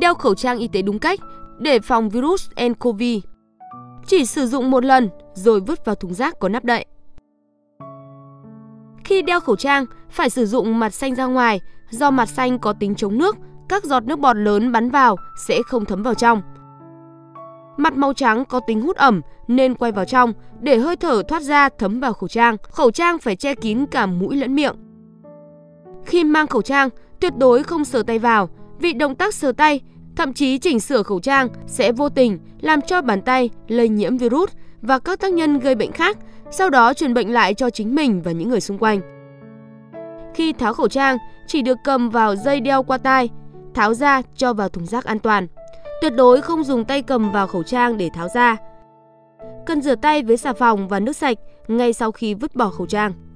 đeo khẩu trang y tế đúng cách để phòng virus nCoV. Chỉ sử dụng một lần rồi vứt vào thùng rác có nắp đậy. Khi đeo khẩu trang, phải sử dụng mặt xanh ra ngoài, do mặt xanh có tính chống nước, các giọt nước bọt lớn bắn vào sẽ không thấm vào trong. Mặt màu trắng có tính hút ẩm nên quay vào trong để hơi thở thoát ra thấm vào khẩu trang. Khẩu trang phải che kín cả mũi lẫn miệng. Khi mang khẩu trang, tuyệt đối không sờ tay vào, vì động tác sờ tay, thậm chí chỉnh sửa khẩu trang sẽ vô tình làm cho bàn tay lây nhiễm virus và các tác nhân gây bệnh khác, sau đó truyền bệnh lại cho chính mình và những người xung quanh. Khi tháo khẩu trang, chỉ được cầm vào dây đeo qua tai, tháo ra cho vào thùng rác an toàn. Tuyệt đối không dùng tay cầm vào khẩu trang để tháo ra. Cần rửa tay với xà phòng và nước sạch ngay sau khi vứt bỏ khẩu trang.